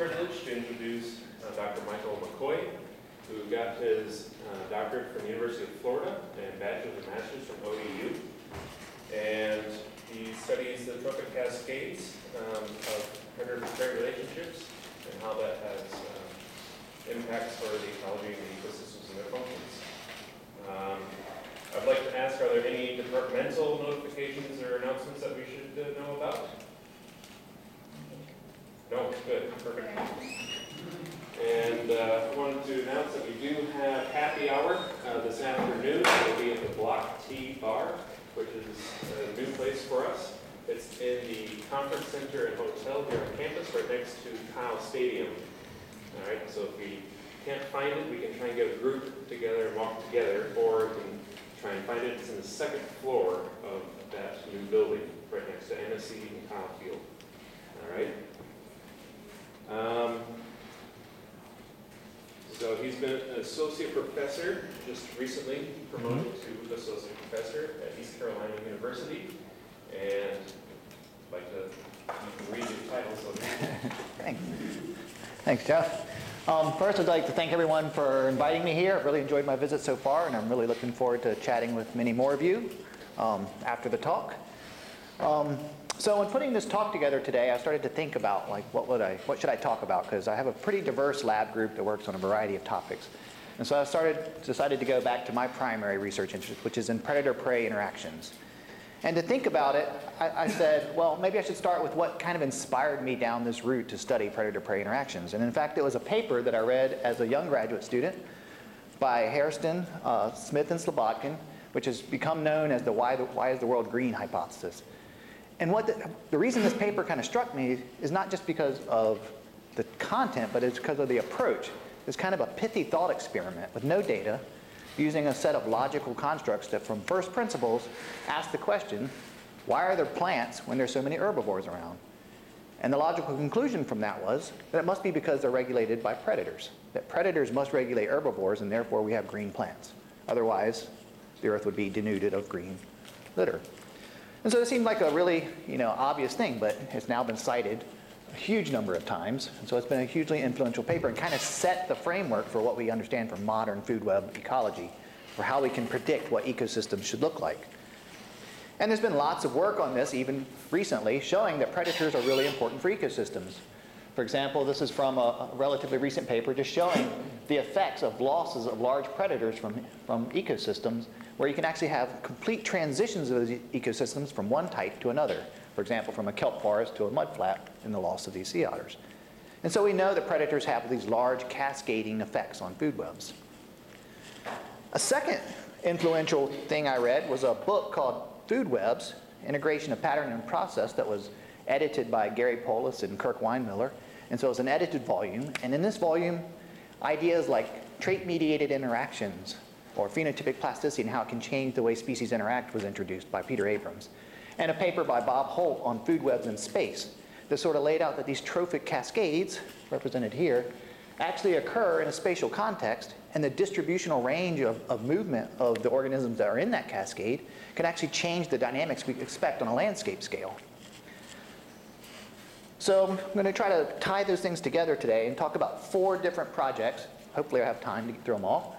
privilege to introduce Dr. Michael McCoy, who got his doctorate from the University of Florida and bachelor's and master's from ODU. And he studies the trophic cascades of predator-prey relationships and how that has impacts for the ecology and the ecosystems and their functions. I'd like to ask, are there any departmental notifications or announcements that we should know about? No, good, perfect. And I wanted to announce that we do have happy hour this afternoon. It will be at the Block T Bar, which is a new place for us. It's in the conference center and hotel here on campus, right next to Kyle Stadium. All right, so if we can't find it, we can try and get a group together and walk together, or we can try and find it. It's in the second floor of that new building, right next to NSC and Kyle Field. All right. So he's been an associate professor, just recently promoted to associate professor at East Carolina University. And I'd like to read the titles of it. Thanks. Thanks, Jeff. First, I'd like to thank everyone for inviting me here. I've really enjoyed my visit so far, and I'm really looking forward to chatting with many more of you after the talk. So in putting this talk together today, I started to think about, like, what should I talk about? Because I have a pretty diverse lab group that works on a variety of topics. And so I decided to go back to my primary research interest, which is in predator-prey interactions. And to think about it, I said, well, maybe I should start with what kind of inspired me down this route to study predator-prey interactions. And in fact, it was a paper that I read as a young graduate student by Hairston, Smith, and Slobodkin, which has become known as the Why is the World Green hypothesis. And what the reason this paper kind of struck me is not just because of the content, but it's because of the approach. It's kind of a pithy thought experiment with no data, using a set of logical constructs that from first principles ask the question, why are there plants when there's so many herbivores around? And the logical conclusion from that was that it must be because they're regulated by predators, that predators must regulate herbivores, and therefore we have green plants. Otherwise, the earth would be denuded of green litter. And so it seemed like a really, obvious thing, but it's now been cited a huge number of times, and so it's been a hugely influential paper and kind of set the framework for what we understand from modern food web ecology, for how we can predict what ecosystems should look like. And there's been lots of work on this, even recently, showing that predators are really important for ecosystems. For example, this is from a relatively recent paper just showing the effects of losses of large predators from ecosystems, where you can actually have complete transitions of those ecosystems from one type to another. For example, from a kelp forest to a mudflat in the loss of these sea otters. And so we know that predators have these large cascading effects on food webs. A second influential thing I read was a book called Food Webs, Integration of Pattern and Process, that was edited by Gary Polis and Kirk Weinmiller. And so it was an edited volume. And in this volume, ideas like trait-mediated interactions or phenotypic plasticity and how it can change the way species interact was introduced by Peter Abrams, and a paper by Bob Holt on food webs in space that sort of laid out that these trophic cascades, represented here, actually occur in a spatial context, and the distributional range of movement of the organisms that are in that cascade can actually change the dynamics we expect on a landscape scale. So I'm going to try to tie those things together today and talk about 4 different projects, hopefully I have time to get through them all,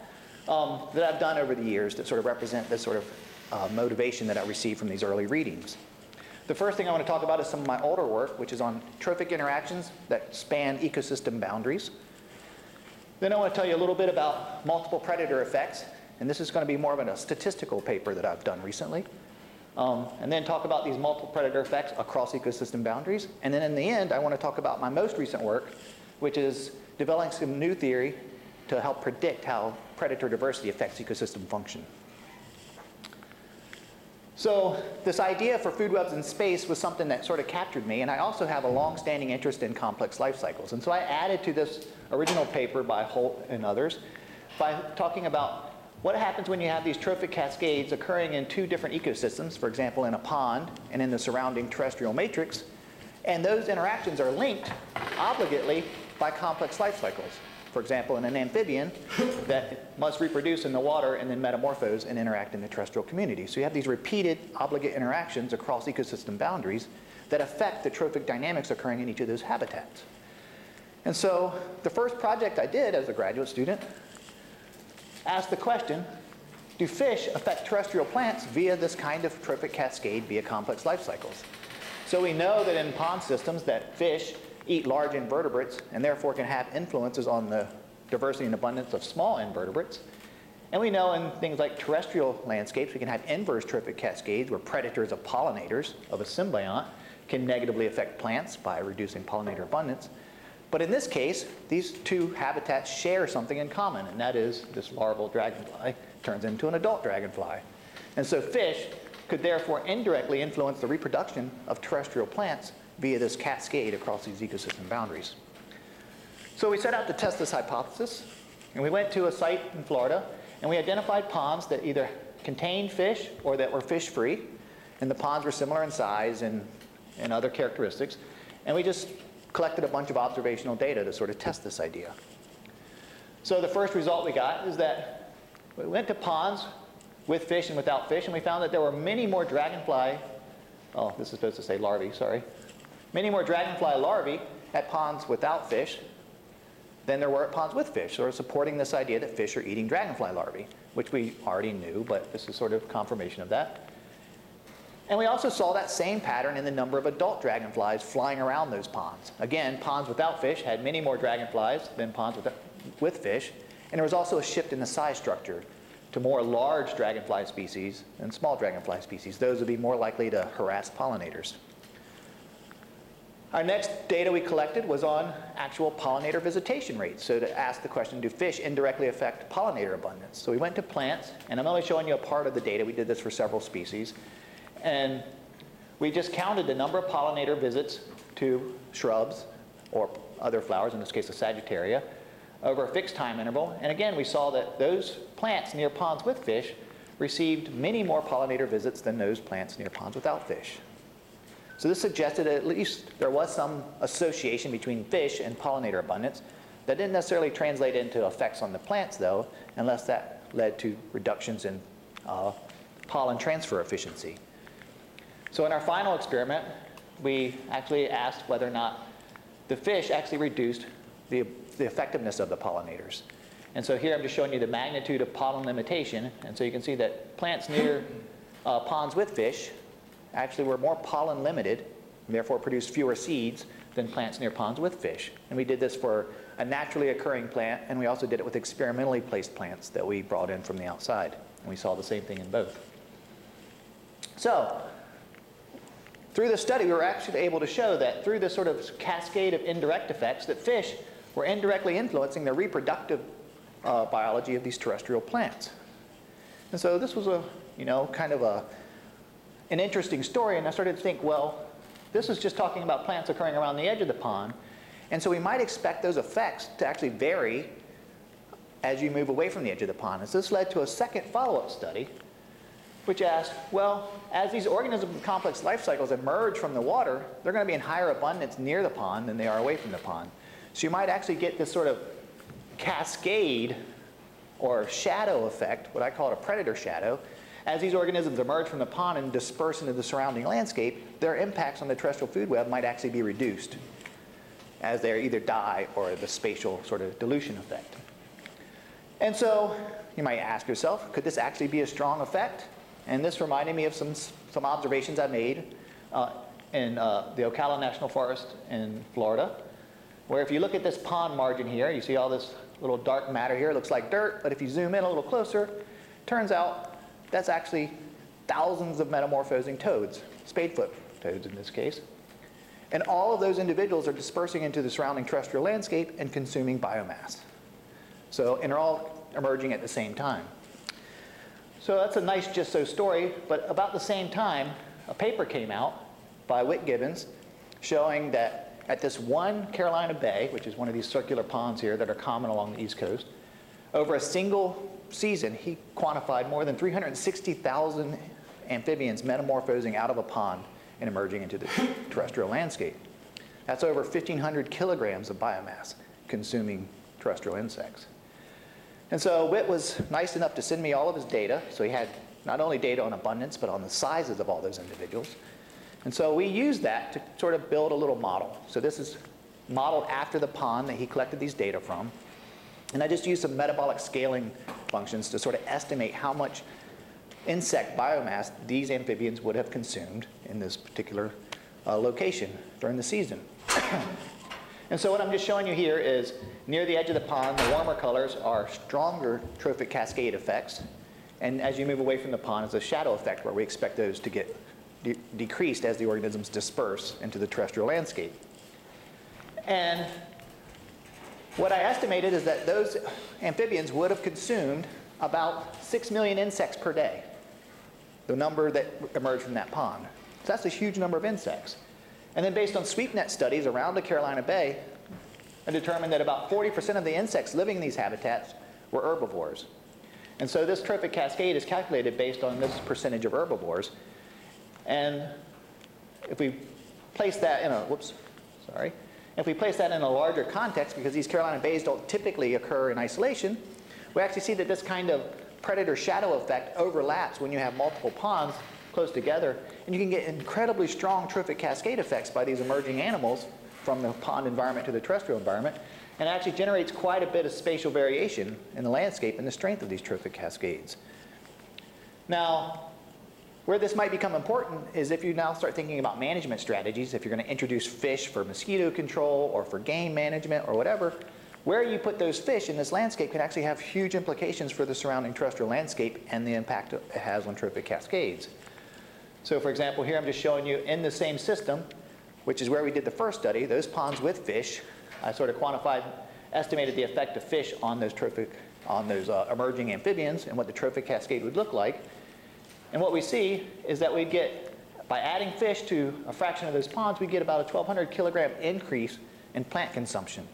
that I've done over the years that sort of represent this sort of motivation that I received from these early readings. The first thing I want to talk about is some of my older work, which is on trophic interactions that span ecosystem boundaries. Then I want to tell you a little bit about multiple predator effects, and this is going to be more of a statistical paper that I've done recently. And then talk about these multiple predator effects across ecosystem boundaries. And then in the end, I want to talk about my most recent work, which is developing some new theory to help predict how predator diversity affects ecosystem function. So this idea for food webs in space was something that sort of captured me, and I also have a long-standing interest in complex life cycles. And so I added to this original paper by Holt and others by talking about what happens when you have these trophic cascades occurring in 2 different ecosystems, for example, in a pond and in the surrounding terrestrial matrix, and those interactions are linked obligately by complex life cycles. For example, in an amphibian that must reproduce in the water and then metamorphose and interact in the terrestrial community. So you have these repeated obligate interactions across ecosystem boundaries that affect the trophic dynamics occurring in each of those habitats. And so the first project I did as a graduate student asked the question, do fish affect terrestrial plants via this kind of trophic cascade via complex life cycles? So we know that in pond systems that fish eat large invertebrates and therefore can have influences on the diversity and abundance of small invertebrates. And we know in things like terrestrial landscapes, we can have inverse trophic cascades where predators of pollinators of a symbiont can negatively affect plants by reducing pollinator abundance. But in this case, these two habitats share something in common, and that is this larval dragonfly turns into an adult dragonfly. And so fish could therefore indirectly influence the reproduction of terrestrial plants via this cascade across these ecosystem boundaries. So we set out to test this hypothesis, and we went to a site in Florida, and we identified ponds that either contained fish or that were fish-free, and the ponds were similar in size and other characteristics, and we just collected a bunch of observational data to sort of test this idea. So the first result we got is that we went to ponds with fish and without fish, and we found that there were many more dragonfly, oh, this is supposed to say larvae, sorry, many more dragonfly larvae at ponds without fish than there were at ponds with fish, sort of supporting this idea that fish are eating dragonfly larvae, which we already knew, but this is sort of confirmation of that. And we also saw that same pattern in the number of adult dragonflies flying around those ponds. Again, ponds without fish had many more dragonflies than ponds with fish, and there was also a shift in the size structure to more large dragonfly species than small dragonfly species. Those would be more likely to harass pollinators. Our next data we collected was on actual pollinator visitation rates, so to ask the question, do fish indirectly affect pollinator abundance? So we went to plants, and I'm only showing you a part of the data. We did this for several species. And we just counted the number of pollinator visits to shrubs or other flowers, in this case a sagittaria, over a fixed time interval. And again, we saw that those plants near ponds with fish received many more pollinator visits than those plants near ponds without fish. So this suggested that at least there was some association between fish and pollinator abundance. That didn't necessarily translate into effects on the plants, though, unless that led to reductions in pollen transfer efficiency. So in our final experiment, we actually asked whether or not the fish actually reduced the effectiveness of the pollinators. And so here I'm just showing you the magnitude of pollen limitation. And so you can see that plants near ponds with fish actually were more pollen limited, and therefore produced fewer seeds than plants near ponds with fish. And we did this for a naturally occurring plant, and we also did it with experimentally placed plants that we brought in from the outside. And we saw the same thing in both. So through this study, we were actually able to show that through this sort of cascade of indirect effects, that fish were indirectly influencing the reproductive biology of these terrestrial plants. And so this was a, you know, kind of an interesting story, and I started to think, well, this is just talking about plants occurring around the edge of the pond, and so we might expect those effects to actually vary as you move away from the edge of the pond. And so this led to a second follow-up study, which asked, well, as these organisms with complex life cycles emerge from the water, they're going to be in higher abundance near the pond than they are away from the pond. So you might actually get this sort of cascade or shadow effect, what I call it a predator shadow. As these organisms emerge from the pond and disperse into the surrounding landscape, their impacts on the terrestrial food web might actually be reduced as they either die or the spatial sort of dilution effect. And so you might ask yourself, could this actually be a strong effect? And this reminded me of some observations I made in the Ocala National Forest in Florida, where if you look at this pond margin here, you see all this little dark matter here. It looks like dirt, but if you zoom in a little closer, turns out that's actually thousands of metamorphosing toads, spadefoot toads in this case. And all of those individuals are dispersing into the surrounding terrestrial landscape and consuming biomass. So, and they're all emerging at the same time. So that's a nice just so story, but about the same time, a paper came out by Whit Gibbons showing that at this one Carolina Bay, which is one of these circular ponds here that are common along the East Coast, over a single season, he quantified more than 360,000 amphibians metamorphosing out of a pond and emerging into the terrestrial landscape. That's over 1,500 kilograms of biomass consuming terrestrial insects. And so Whit was nice enough to send me all of his data. So he had not only data on abundance, but on the sizes of all those individuals. And so we used that to sort of build a little model. So this is modeled after the pond that he collected these data from. And I just used some metabolic scaling functions to sort of estimate how much insect biomass these amphibians would have consumed in this particular location during the season. And so what I'm just showing you here is near the edge of the pond, the warmer colors are stronger trophic cascade effects. And as you move away from the pond, it's a shadow effect where we expect those to get decreased as the organisms disperse into the terrestrial landscape. And what I estimated is that those amphibians would have consumed about 6 million insects per day, the number that emerged from that pond. So that's a huge number of insects. And then based on sweep net studies around the Carolina Bay, I determined that about 40% of the insects living in these habitats were herbivores. And so this trophic cascade is calculated based on this percentage of herbivores. And if we place that in a, if we place that in a larger context, because these Carolina Bays don't typically occur in isolation, we actually see that this kind of predator shadow effect overlaps when you have multiple ponds close together, and you can get incredibly strong trophic cascade effects by these emerging animals from the pond environment to the terrestrial environment, and it actually generates quite a bit of spatial variation in the landscape and the strength of these trophic cascades. Now, where this might become important is if you now start thinking about management strategies, if you're going to introduce fish for mosquito control or for game management or whatever, where you put those fish in this landscape can actually have huge implications for the surrounding terrestrial landscape and the impact it has on trophic cascades. So for example, here I'm just showing you in the same system, which is where we did the first study, those ponds with fish. I sort of quantified, estimated the effect of fish on those emerging amphibians and what the trophic cascade would look like. And what we see is that we get, by adding fish to a fraction of those ponds, we get about a 1,200 kilogram increase in plant consumption.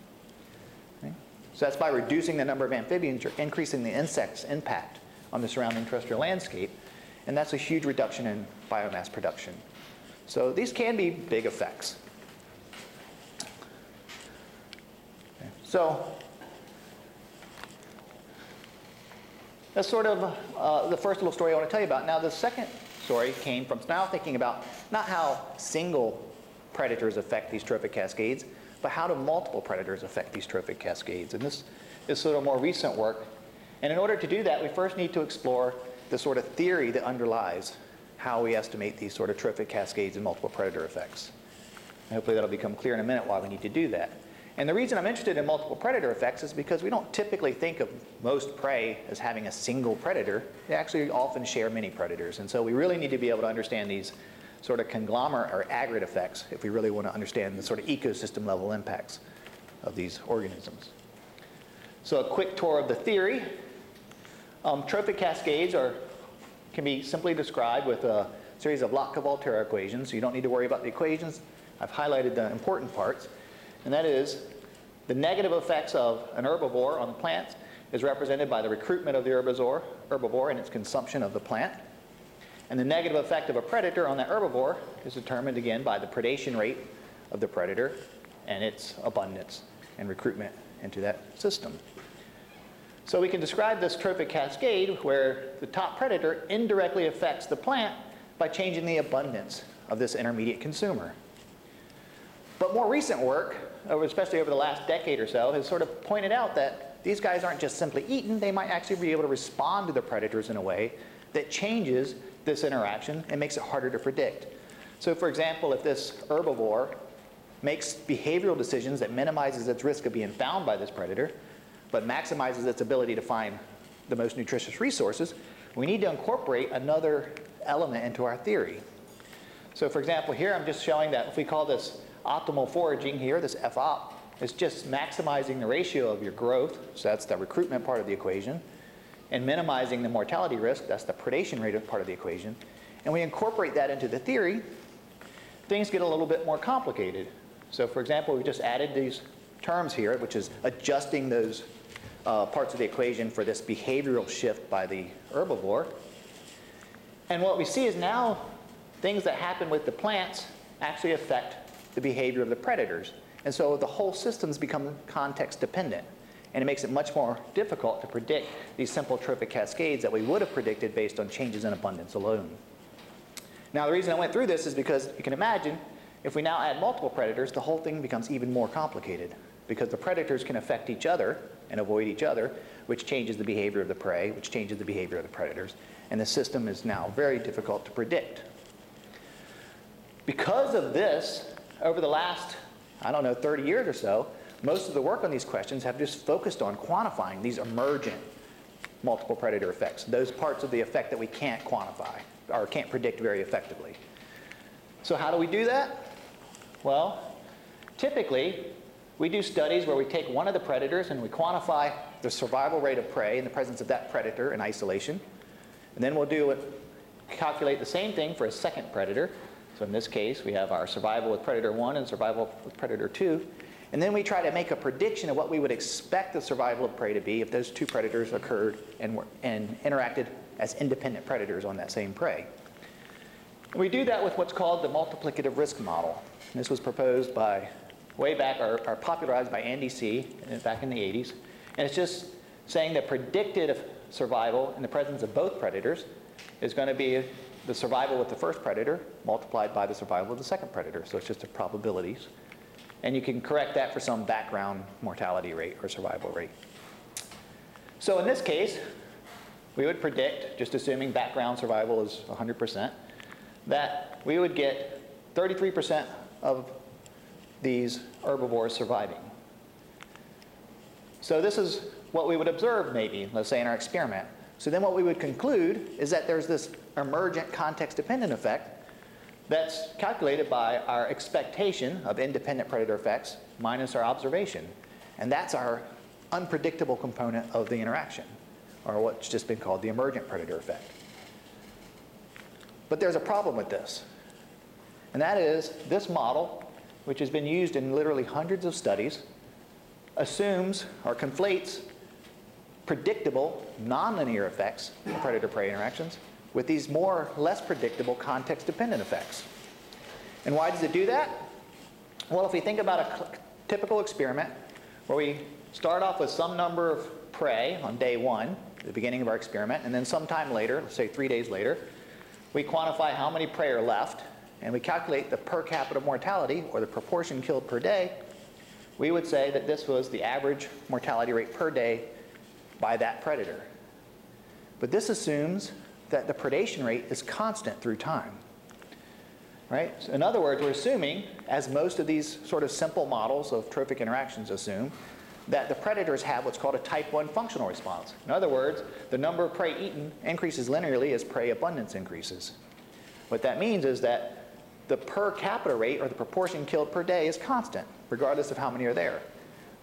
Okay? So that's by reducing the number of amphibians, you're increasing the insect's impact on the surrounding terrestrial landscape. And that's a huge reduction in biomass production. So these can be big effects. Okay. So that's sort of the first little story I want to tell you about. Now, the second story came from now thinking about not how single predators affect these trophic cascades, but how do multiple predators affect these trophic cascades. And this is sort of more recent work. And in order to do that, we first need to explore the sort of theory that underlies how we estimate these sort of trophic cascades and multiple predator effects. And hopefully that'll become clear in a minute why we need to do that. And the reason I'm interested in multiple predator effects is because we don't typically think of most prey as having a single predator. They actually often share many predators. And so we really need to be able to understand these sort of conglomerate or aggregate effects if we really want to understand the sort of ecosystem level impacts of these organisms. So a quick tour of the theory. Trophic cascades can be simply described with a series of Lotka-Volterra equations. So you don't need to worry about the equations. I've highlighted the important parts. And that is the negative effects of an herbivore on the plants is represented by the recruitment of the herbivore and its consumption of the plant. And the negative effect of a predator on that herbivore is determined again by the predation rate of the predator and its abundance and recruitment into that system. So we can describe this trophic cascade where the top predator indirectly affects the plant by changing the abundance of this intermediate consumer. But more recent work, especially over the last decade or so, has sort of pointed out that these guys aren't just simply eaten. They might actually be able to respond to the predators in a way that changes this interaction and makes it harder to predict. So for example, if this herbivore makes behavioral decisions that minimizes its risk of being found by this predator, but maximizes its ability to find the most nutritious resources, we need to incorporate another element into our theory. So for example, here I'm just showing that if we call this optimal foraging here, this FOP, is just maximizing the ratio of your growth, so that's the recruitment part of the equation, and minimizing the mortality risk, that's the predation rate part of the equation. And we incorporate that into the theory, things get a little bit more complicated. So for example, we just added these terms here, which is adjusting those parts of the equation for this behavioral shift by the herbivore. And what we see is now things that happen with the plants actually affect the behavior of the predators. And so the whole system's become context dependent. And it makes it much more difficult to predict these simple trophic cascades that we would have predicted based on changes in abundance alone. Now the reason I went through this is because you can imagine If we now add multiple predators, the whole thing becomes even more complicated because the predators can affect each other and avoid each other, which changes the behavior of the prey, which changes the behavior of the predators, and the system is now very difficult to predict. Because of this, over the last, 30 years or so, most of the work on these questions have just focused on quantifying these emergent multiple predator effects, those parts of the effect that we can't quantify or can't predict very effectively. So how do we do that? Well, typically, we do studies where we take one of the predators and we quantify the survival rate of prey in the presence of that predator in isolation. And then we'll calculate the same thing for a second predator. So in this case, we have our survival with predator 1 and survival with predator 2. And then we try to make a prediction of what we would expect the survival of prey to be if those two predators occurred and interacted as independent predators on that same prey. And we do that with what's called the multiplicative risk model. And this was proposed by way back, or popularized by Andy C. back in the 80s. And it's just saying that predicted survival in the presence of both predators is going to be the survival with the first predator multiplied by the survival of the second predator. So it's just the probabilities. And you can correct that for some background mortality rate or survival rate. So in this case, we would predict, just assuming background survival is 100%, that we would get 33% of these herbivores surviving. So this is what we would observe maybe, let's say in our experiment. So then what we would conclude is that there's this emergent context-dependent effect that's calculated by our expectation of independent predator effects minus our observation. And that's our unpredictable component of the interaction, or what's just been called the emergent predator effect. But there's a problem with this. And that is this model, which has been used in literally hundreds of studies, assumes or conflates predictable nonlinear effects of predator-prey interactions with these more or less predictable context-dependent effects. And why does it do that? Well, if we think about a typical experiment where we start off with some number of prey on day one, the beginning of our experiment, and then sometime later, let's say 3 days later, we quantify how many prey are left, and we calculate the per capita mortality, or the proportion killed per day, we would say that this was the average mortality rate per day by that predator. But this assumes that the predation rate is constant through time, right? So in other words, we're assuming, as most of these sort of simple models of trophic interactions assume, that the predators have what's called a type 1 functional response. In other words, the number of prey eaten increases linearly as prey abundance increases. What that means is that the per capita rate, or the proportion killed per day, is constant, regardless of how many are there.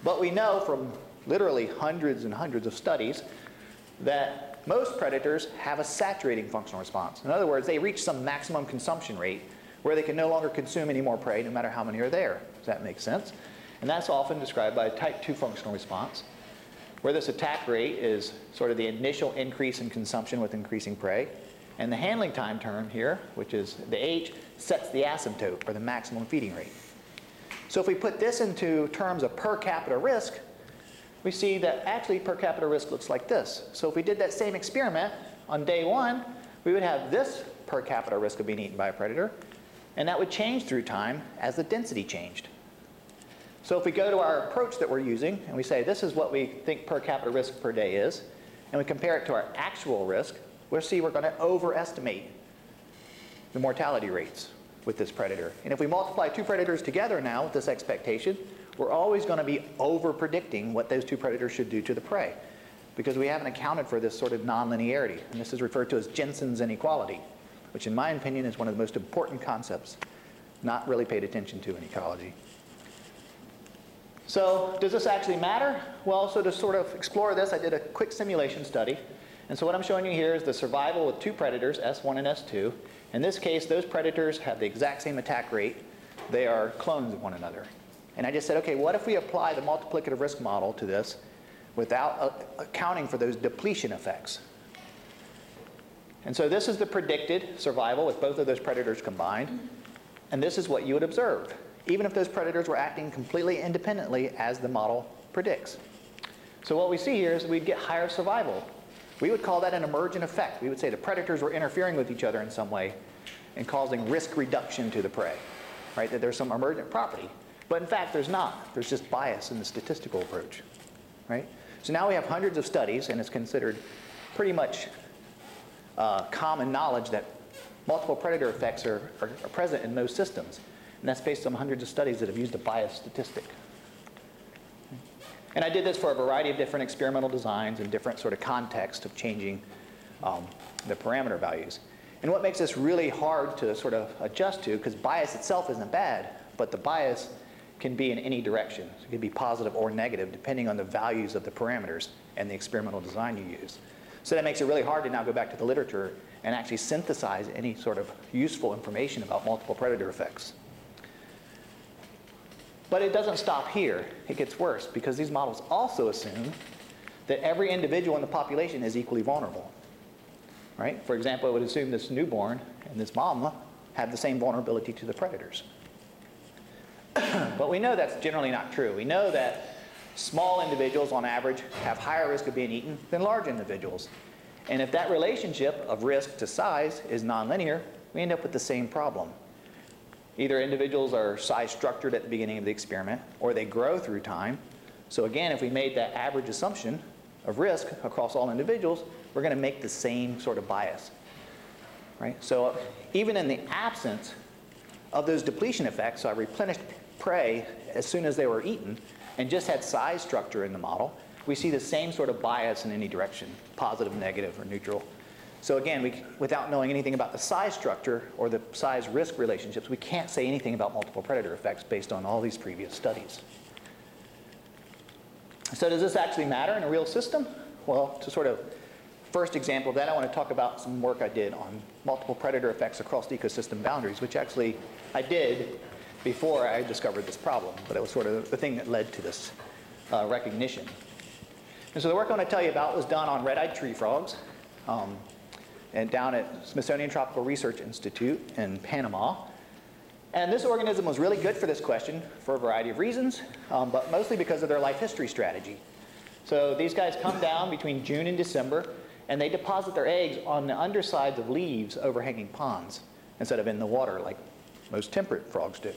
But we know from literally hundreds and hundreds of studies that most predators have a saturating functional response. In other words, they reach some maximum consumption rate where they can no longer consume any more prey, no matter how many are there. Does that make sense? And that's often described by a type 2 functional response, where this attack rate is sort of the initial increase in consumption with increasing prey. And the handling time term here, which is the H, sets the asymptote, or the maximum feeding rate. So if we put this into terms of per capita risk, we see that actually per capita risk looks like this. So if we did that same experiment on day one, we would have this per capita risk of being eaten by a predator, and that would change through time as the density changed. So if we go to our approach that we're using, and we say this is what we think per capita risk per day is, and we compare it to our actual risk, we'll see we're going to overestimate the mortality rates with this predator. And if we multiply two predators together now with this expectation, we're always going to be over-predicting what those two predators should do to the prey, because we haven't accounted for this sort of nonlinearity. And this is referred to as Jensen's inequality, which in my opinion is one of the most important concepts not really paid attention to in ecology. So does this actually matter? Well, so to sort of explore this, I did a quick simulation study. And so what I'm showing you here is the survival with two predators, S1 and S2. In this case, those predators have the exact same attack rate. They are clones of one another. And I just said, OK, what if we apply the multiplicative risk model to this without accounting for those depletion effects? And so this is the predicted survival with both of those predators combined. And this is what you would observe, even if those predators were acting completely independently as the model predicts. So what we see here is we'd get higher survival. We would call that an emergent effect. We would say the predators were interfering with each other in some way and causing risk reduction to the prey. right? That there's some emergent property. But in fact, there's not. There's just bias in the statistical approach, right? So now we have hundreds of studies, and it's considered pretty much common knowledge that multiple predator effects are present in most systems. And that's based on hundreds of studies that have used a biased statistic. And I did this for a variety of different experimental designs and different sort of contexts of changing the parameter values. And what makes this really hard to sort of adjust to, because bias itself isn't bad, but the bias can be in any direction. So it can be positive or negative, depending on the values of the parameters and the experimental design you use. So that makes it really hard to now go back to the literature and actually synthesize any sort of useful information about multiple predator effects. But it doesn't stop here. It gets worse, because these models also assume that every individual in the population is equally vulnerable, right? For example, it would assume this newborn and this mama have the same vulnerability to the predators. But we know that's generally not true. We know that small individuals, on average, have higher risk of being eaten than large individuals. And if that relationship of risk to size is nonlinear, we end up with the same problem. Either individuals are size structured at the beginning of the experiment, or they grow through time. So again, if we made that average assumption of risk across all individuals, we're going to make the same sort of bias, right? So even in the absence of those depletion effects, so I replenished prey as soon as they were eaten and just had size structure in the model, we see the same sort of bias in any direction, positive, negative, or neutral. So again, without knowing anything about the size structure or the size risk relationships, we can't say anything about multiple predator effects based on all these previous studies. So does this actually matter in a real system? Well, to sort of first example of that, I want to talk about some work I did on multiple predator effects across ecosystem boundaries, which actually I did before I discovered this problem, but it was sort of the thing that led to this recognition. And so the work I want to tell you about was done on red-eyed tree frogs. And down at Smithsonian Tropical Research Institute in Panama. And this organism was really good for this question for a variety of reasons, but mostly because of their life history strategy. So these guys come down between June and December, and they deposit their eggs on the undersides of leaves overhanging ponds instead of in the water like most temperate frogs do.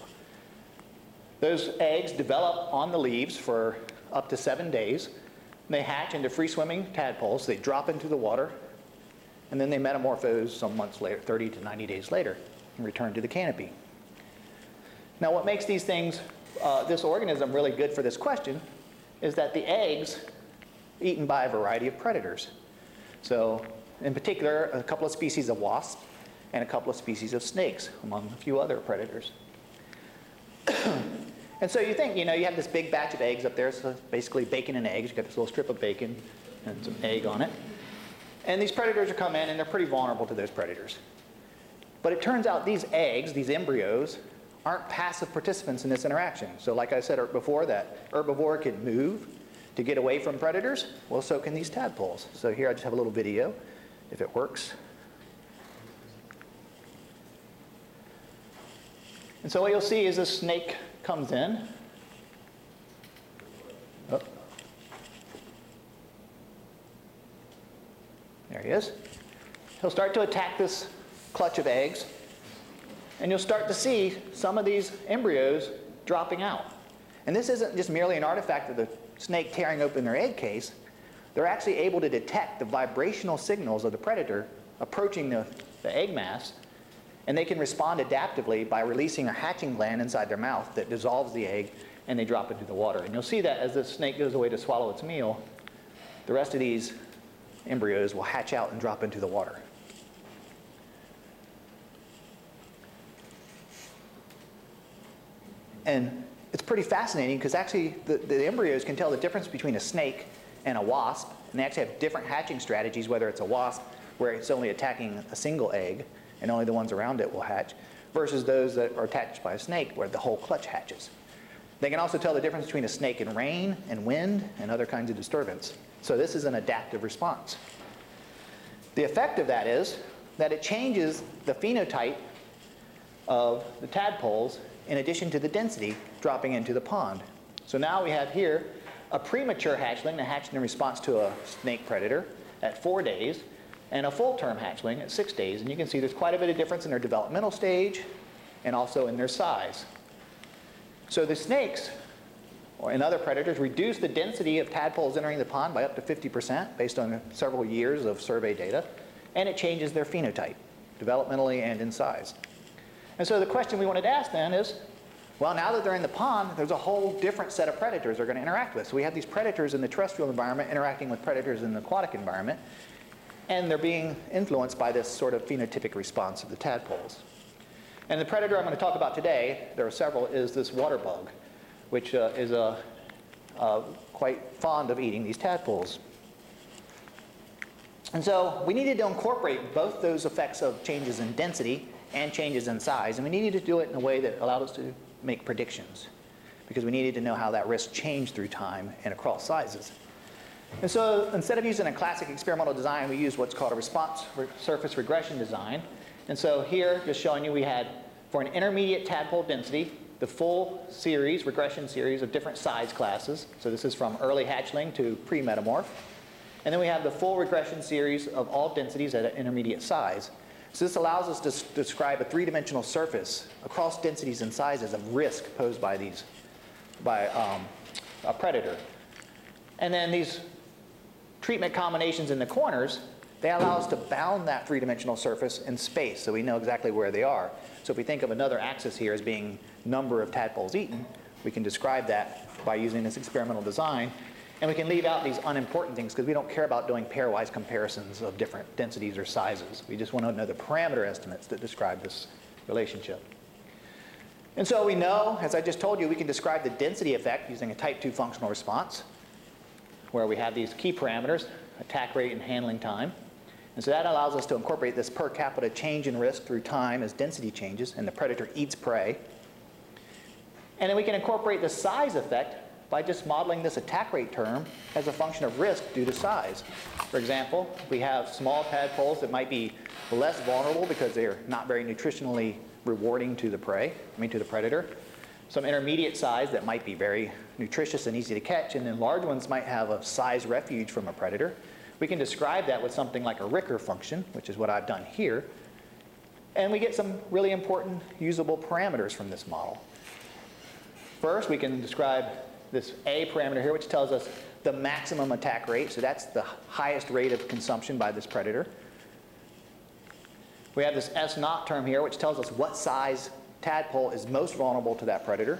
Those eggs develop on the leaves for up to 7 days. They hatch into free-swimming tadpoles. They drop into the water. And then they metamorphose some months later, 30 to 90 days later, and return to the canopy. Now, what makes these things, this organism really good for this question is that the eggs are eaten by a variety of predators. So, in particular, a couple of species of wasps and a couple of species of snakes, among a few other predators. And so you think, you know, you have this big batch of eggs up there, so basically bacon and eggs. You've got this little strip of bacon and some egg on it. And these predators will come in, and they're pretty vulnerable to those predators. But it turns out these eggs, these embryos, aren't passive participants in this interaction. So like I said before, that herbivore can move to get away from predators. Well, so can these tadpoles. So here I just have a little video, if it works. And so what you'll see is this snake comes in. Oh. There he is. He'll start to attack this clutch of eggs, and you'll start to see some of these embryos dropping out. And this isn't just merely an artifact of the snake tearing open their egg case. They're actually able to detect the vibrational signals of the predator approaching the egg mass, and they can respond adaptively by releasing a hatching gland inside their mouth that dissolves the egg, and they drop into the water. And you'll see that as the snake goes away to swallow its meal, the rest of these embryos will hatch out and drop into the water. And it's pretty fascinating because actually the embryos can tell the difference between a snake and a wasp, and they actually have different hatching strategies, whether it's a wasp where it's only attacking a single egg and only the ones around it will hatch, versus those that are attached by a snake where the whole clutch hatches. They can also tell the difference between a snake and rain and wind and other kinds of disturbance. So this is an adaptive response. The effect of that is that it changes the phenotype of the tadpoles in addition to the density dropping into the pond. So now we have here a premature hatchling that hatched in response to a snake predator at 4 days and a full-term hatchling at 6 days. And you can see there's quite a bit of difference in their developmental stage, and also in their size. So the snakes and other predators reduced the density of tadpoles entering the pond by up to 50% based on several years of survey data, and it changes their phenotype developmentally and in size. And so the question we wanted to ask then is, well, now that they're in the pond, there's a whole different set of predators they're going to interact with. So we have these predators in the terrestrial environment interacting with predators in the aquatic environment, and they're being influenced by this sort of phenotypic response of the tadpoles. And the predator I'm going to talk about today, there are several, is this water bug, which is quite fond of eating these tadpoles. And so we needed to incorporate both those effects of changes in density and changes in size, and we needed to do it in a way that allowed us to make predictions, because we needed to know how that risk changed through time and across sizes. And so instead of using a classic experimental design, we used what's called a response surface regression design. And so here, just showing you, we had, for an intermediate tadpole density, the full series, regression series of different size classes. So this is from early hatchling to pre-metamorph. And then we have the full regression series of all densities at an intermediate size. So this allows us to describe a three-dimensional surface across densities and sizes of risk posed by these, by a predator. And then these treatment combinations in the corners, they allow us to bound that three-dimensional surface in space so we know exactly where they are. So if we think of another axis here as being number of tadpoles eaten, we can describe that by using this experimental design. And we can leave out these unimportant things because we don't care about doing pairwise comparisons of different densities or sizes. We just want to know the parameter estimates that describe this relationship. And so we know, as I just told you, we can describe the density effect using a type 2 functional response, where we have these key parameters, attack rate and handling time. And so that allows us to incorporate this per capita change in risk through time as density changes and the predator eats prey. And then we can incorporate the size effect by just modeling this attack rate term as a function of risk due to size. For example, we have small tadpoles that might be less vulnerable because they're not very nutritionally rewarding to the predator. Some intermediate size that might be very nutritious and easy to catch, and then large ones might have a size refuge from a predator. We can describe that with something like a Ricker function, which is what I've done here. And we get some really important usable parameters from this model. First, we can describe this A parameter here, which tells us the maximum attack rate. So that's the highest rate of consumption by this predator. We have this S naught term here, which tells us what size tadpole is most vulnerable to that predator.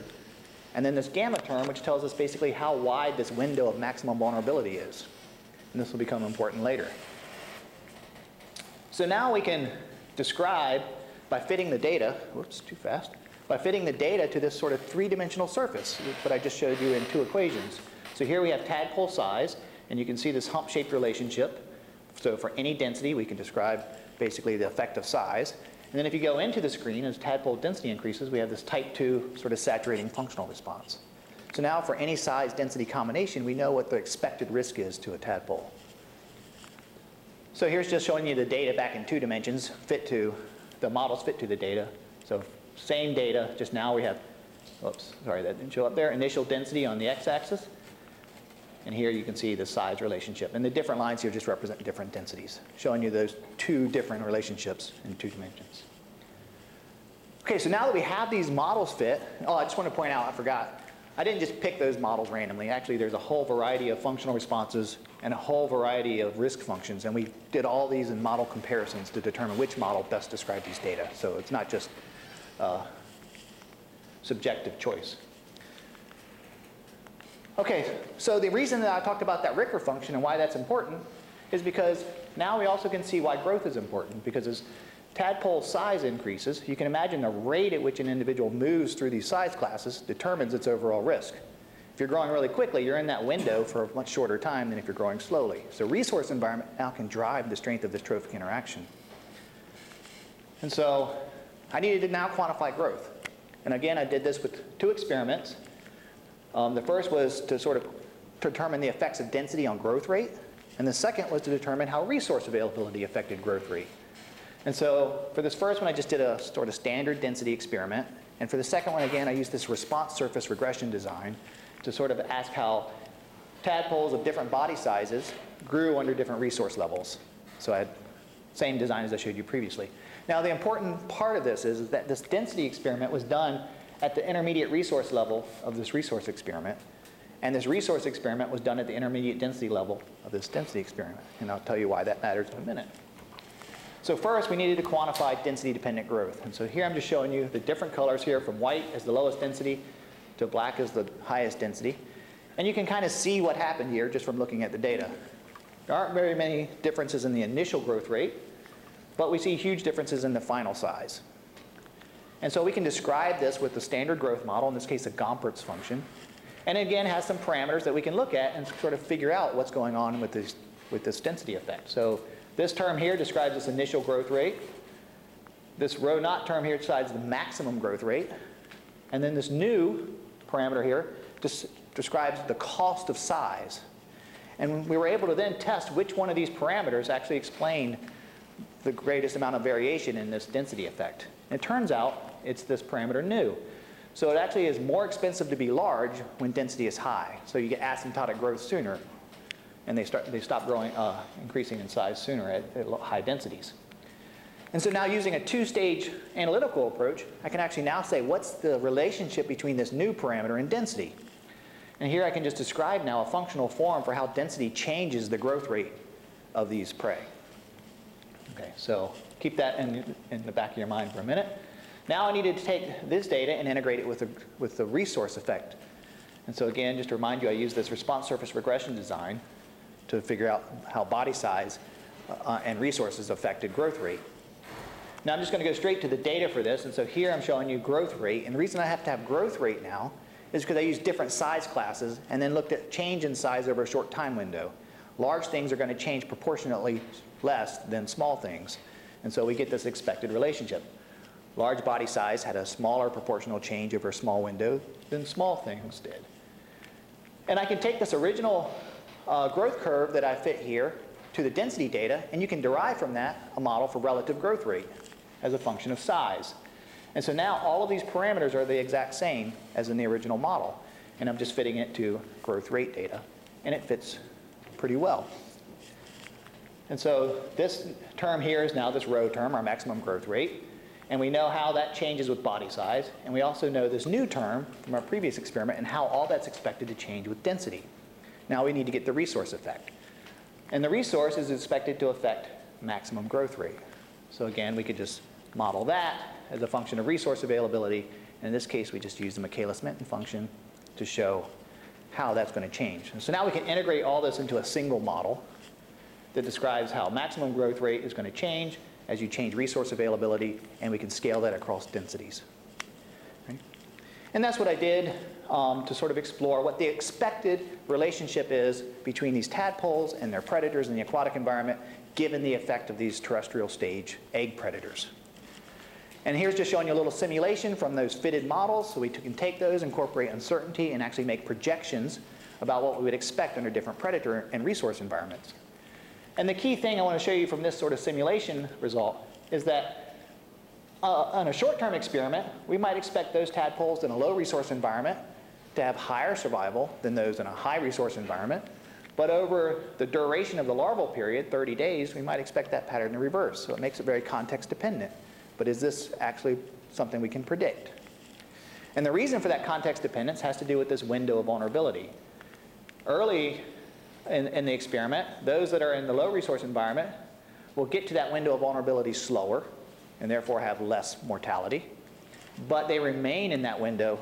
And then this gamma term, which tells us basically how wide this window of maximum vulnerability is. And this will become important later. So now we can describe, by fitting the data, whoops, too fast, by fitting the data to this sort of three-dimensional surface that I just showed you in two equations. So here we have tadpole size, and you can see this hump-shaped relationship. So for any density, we can describe basically the effect of size. And then if you go into the screen, as tadpole density increases, we have this type 2 sort of saturating functional response. So now for any size density combination, we know what the expected risk is to a tadpole. So here's just showing you the data back in two dimensions, fit to, the models fit to the data. So same data, just now we have, oops, sorry, that didn't show up there, initial density on the x-axis. And here you can see the size relationship. And the different lines here just represent different densities, showing you those two different relationships in two dimensions. Okay, so now that we have these models fit, oh, I just want to point out, I forgot, I didn't just pick those models randomly. Actually, there's a whole variety of functional responses and a whole variety of risk functions. And we did all these in model comparisons to determine which model best describes these data. So it's not just subjective choice. Okay, so the reason that I talked about that Ricker function and why that's important is because now we also can see why growth is important, because as tadpole size increases, you can imagine the rate at which an individual moves through these size classes determines its overall risk. If you're growing really quickly, you're in that window for a much shorter time than if you're growing slowly. So resource environment now can drive the strength of this trophic interaction. And so I needed to now quantify growth. And again, I did this with two experiments. The first was to sort of determine the effects of density on growth rate. And the second was to determine how resource availability affected growth rate. And so for this first one, I just did a sort of standard density experiment. And for the second one, again, I used this response surface regression design to sort of ask how tadpoles of different body sizes grew under different resource levels. So I had the same design as I showed you previously. Now, the important part of this is that this density experiment was done at the intermediate resource level of this resource experiment, and this resource experiment was done at the intermediate density level of this density experiment, and I'll tell you why that matters in a minute. So first, we needed to quantify density-dependent growth, and so here I'm just showing you the different colors here from white as the lowest density to black as the highest density, and you can kind of see what happened here just from looking at the data. There aren't very many differences in the initial growth rate, but we see huge differences in the final size. And so we can describe this with the standard growth model, in this case a Gompertz function, and again has some parameters that we can look at and sort of figure out what's going on with this density effect. So this term here describes this initial growth rate. This rho naught term here decides the maximum growth rate. And then this new parameter here describes the cost of size. And we were able to then test which one of these parameters actually explained the greatest amount of variation in this density effect. And it turns out it's this parameter nu. So it actually is more expensive to be large when density is high. So you get asymptotic growth sooner, and they stop growing, increasing in size sooner at high densities. And so now, using a two-stage analytical approach, I can actually now say what's the relationship between this new parameter and density. And here I can just describe now a functional form for how density changes the growth rate of these prey. Okay, so keep that in the back of your mind for a minute. Now I needed to take this data and integrate it with the resource effect. And so again, just to remind you, I used this response surface regression design to figure out how body size and resources affected growth rate. Now I'm just going to go straight to the data for this. And so here I'm showing you growth rate. And the reason I have to have growth rate now is because I used different size classes and then looked at change in size over a short time window. Large things are going to change proportionately less than small things. And so we get this expected relationship. Large body size had a smaller proportional change over a small window than small things did. And I can take this original growth curve that I fit here to the density data, and you can derive from that a model for relative growth rate as a function of size. And so now all of these parameters are the exact same as in the original model, and I'm just fitting it to growth rate data, and it fits pretty well. And so this term here is now this rho term, our maximum growth rate, and we know how that changes with body size, and we also know this new term from our previous experiment and how all that's expected to change with density. Now we need to get the resource effect, and the resource is expected to affect maximum growth rate. So again, we could just model that as a function of resource availability, and in this case we just use the Michaelis-Menten function to show how that's going to change. And so now we can integrate all this into a single model that describes how maximum growth rate is going to change as you change resource availability, and we can scale that across densities. Right? And that's what I did to sort of explore what the expected relationship is between these tadpoles and their predators in the aquatic environment, given the effect of these terrestrial stage egg predators. And here's just showing you a little simulation from those fitted models, so we can take those, incorporate uncertainty, and actually make projections about what we would expect under different predator and resource environments. And the key thing I want to show you from this sort of simulation result is that on a short-term experiment, we might expect those tadpoles in a low-resource environment to have higher survival than those in a high-resource environment. But over the duration of the larval period, 30 days, we might expect that pattern to reverse. So it makes it very context-dependent. But is this actually something we can predict? And the reason for that context dependence has to do with this window of vulnerability. Early in the experiment, those that are in the low resource environment will get to that window of vulnerability slower and therefore have less mortality, but they remain in that window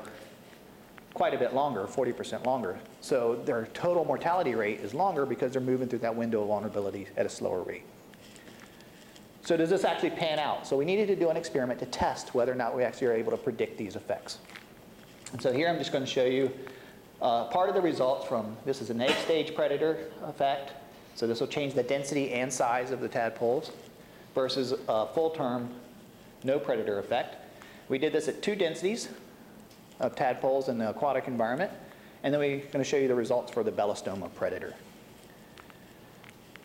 quite a bit longer, 40% longer. So their total mortality rate is longer because they're moving through that window of vulnerability at a slower rate. So does this actually pan out? So we needed to do an experiment to test whether or not we actually are able to predict these effects. And so here I'm just going to show you part of the results from, this is an egg stage predator effect. So this will change the density and size of the tadpoles versus a full-term no predator effect. We did this at two densities of tadpoles in the aquatic environment. And then we're going to show you the results for the Bellostoma predator.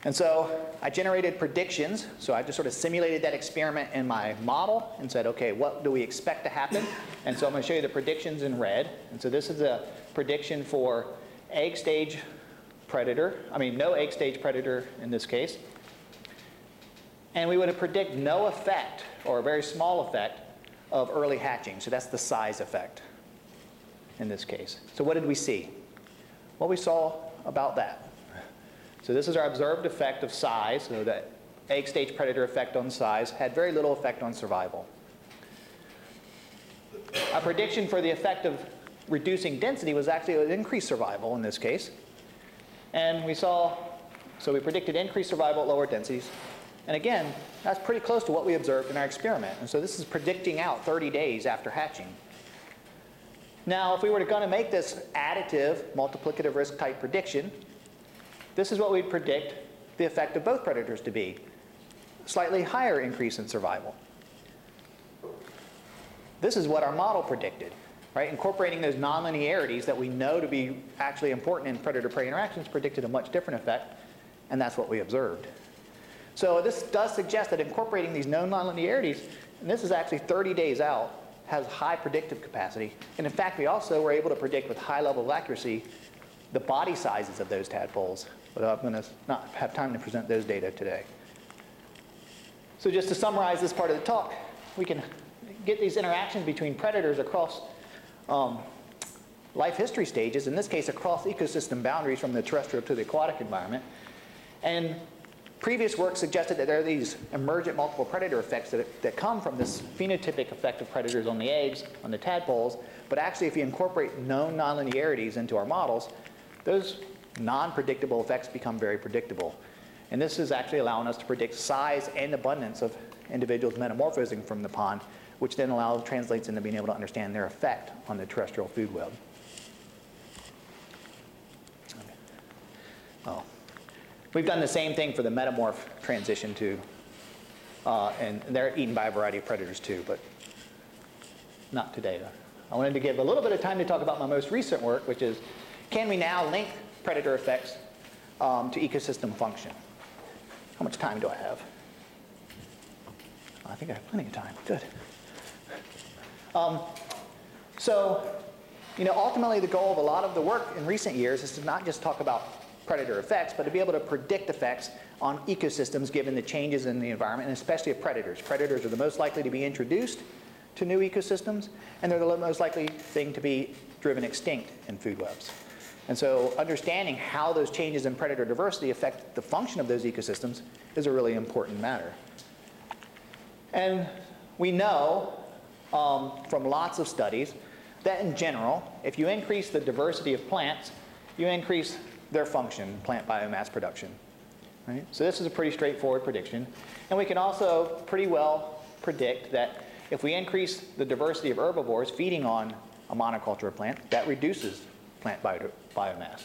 And so I generated predictions. So I just sort of simulated that experiment in my model and said, OK, what do we expect to happen? And so I'm going to show you the predictions in red. And so this is a prediction for egg stage predator. I mean, no egg stage predator in this case. and we would predict no effect or a very small effect of early hatching. So that's the size effect in this case. So what did we see? Well, we saw about that. So this is our observed effect of size. So the egg stage predator effect on size had very little effect on survival. Our prediction for the effect of reducing density was actually increased survival in this case. And we saw, so we predicted increased survival at lower densities. And again, that's pretty close to what we observed in our experiment. And so this is predicting out 30 days after hatching. Now, if we were going to make this additive, multiplicative risk type prediction, this is what we'd predict the effect of both predators to be, slightly higher increase in survival. This is what our model predicted, right? Incorporating those nonlinearities that we know to be actually important in predator-prey interactions predicted a much different effect, and that's what we observed. So this does suggest that incorporating these known nonlinearities, and this is actually 30 days out, has high predictive capacity. And in fact, we also were able to predict with high level of accuracy the body sizes of those tadpoles. But I'm going to not have time to present those data today. So just to summarize this part of the talk, we can get these interactions between predators across life history stages, in this case across ecosystem boundaries from the terrestrial to the aquatic environment. And previous work suggested that there are these emergent multiple predator effects that come from this phenotypic effect of predators on the eggs, on the tadpoles. But actually, if you incorporate known nonlinearities into our models, those non-predictable effects become very predictable. And this is actually allowing us to predict size and abundance of individuals metamorphosing from the pond, which then translates into being able to understand their effect on the terrestrial food web. Okay. Oh. We've done the same thing for the metamorph transition too, and they're eaten by a variety of predators too, but not today though. I wanted to give a little bit of time to talk about my most recent work, which is, can we now link predator effects to ecosystem function? How much time do I have? I think I have plenty of time, good. So, you know, ultimately the goal of a lot of the work in recent years is to not just talk about predator effects, but to be able to predict effects on ecosystems given the changes in the environment, and especially of predators. Predators are the most likely to be introduced to new ecosystems, and they're the most likely thing to be driven extinct in food webs. And so understanding how those changes in predator diversity affect the function of those ecosystems is a really important matter. And we know from lots of studies that in general, if you increase the diversity of plants, you increase their function, plant biomass production. Right? So this is a pretty straightforward prediction. And we can also pretty well predict that if we increase the diversity of herbivores feeding on a monoculture plant, that reduces plant biomass.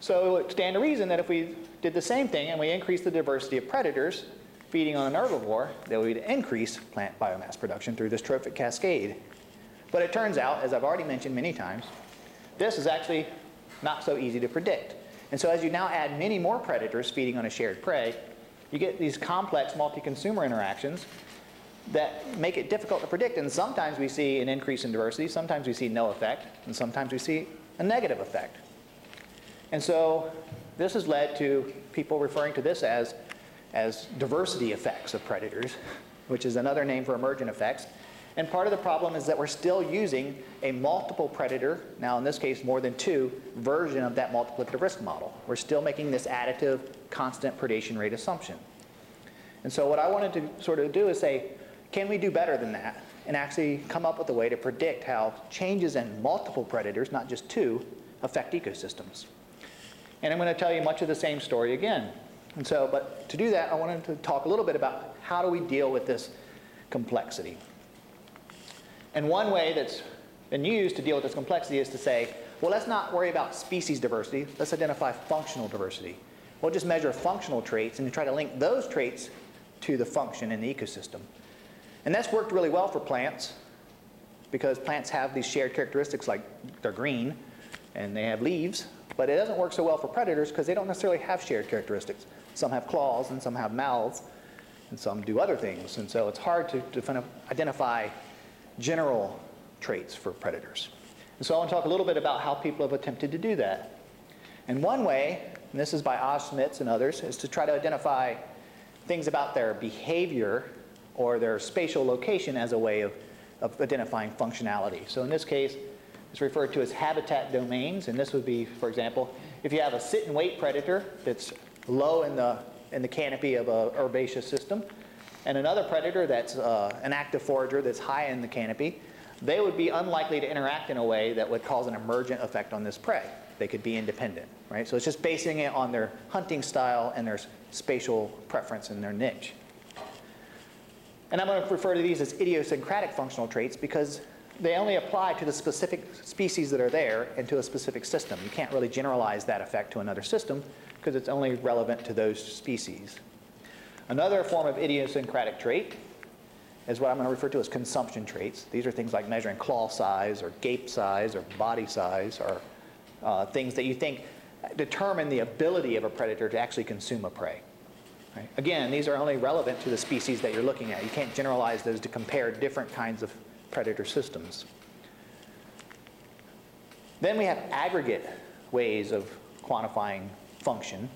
So it would stand to reason that if we did the same thing and we increased the diversity of predators feeding on an herbivore, that we'd increase plant biomass production through this trophic cascade. But it turns out, as I've already mentioned many times, this is actually not so easy to predict. And so as you now add many more predators feeding on a shared prey, you get these complex multi-consumer interactions that make it difficult to predict. And sometimes we see an increase in diversity, sometimes we see no effect, and sometimes we see a negative effect. And so this has led to people referring to this as diversity effects of predators, which is another name for emergent effects. And part of the problem is that we're still using a multiple predator, now in this case more than two, version of that multiplicative risk model. We're still making this additive constant predation rate assumption. And so what I wanted to sort of do is say, can we do better than that and actually come up with a way to predict how changes in multiple predators, not just two, affect ecosystems? And I'm going to tell you much of the same story again. And so, but to do that, I wanted to talk a little bit about how do we deal with this complexity. And one way that's been used to deal with this complexity is to say, well, let's not worry about species diversity. Let's identify functional diversity. We'll just measure functional traits and try to link those traits to the function in the ecosystem. And that's worked really well for plants because plants have these shared characteristics like they're green and they have leaves. But it doesn't work so well for predators because they don't necessarily have shared characteristics. Some have claws and some have mouths and some do other things. And so it's hard to identify general traits for predators. And so I want to talk a little bit about how people have attempted to do that. And one way, and this is by Oz Schmitz and others, is to try to identify things about their behavior or their spatial location as a way of identifying functionality. So in this case, it's referred to as habitat domains, and this would be, for example, if you have a sit and wait predator that's low in the canopy of a herbaceous system, and another predator that's an active forager that's high in the canopy, they would be unlikely to interact in a way that would cause an emergent effect on this prey. They could be independent, right? So it's just basing it on their hunting style and their spatial preference in their niche. And I'm going to refer to these as idiosyncratic functional traits because they only apply to the specific species that are there and to a specific system. You can't really generalize that effect to another system because it's only relevant to those species. Another form of idiosyncratic trait is what I'm going to refer to as consumption traits. These are things like measuring claw size or gape size or body size or things that you think determine the ability of a predator to actually consume a prey. Right? Again, these are only relevant to the species that you're looking at. You can't generalize those to compare different kinds of predator systems. Then we have aggregate ways of quantifying function.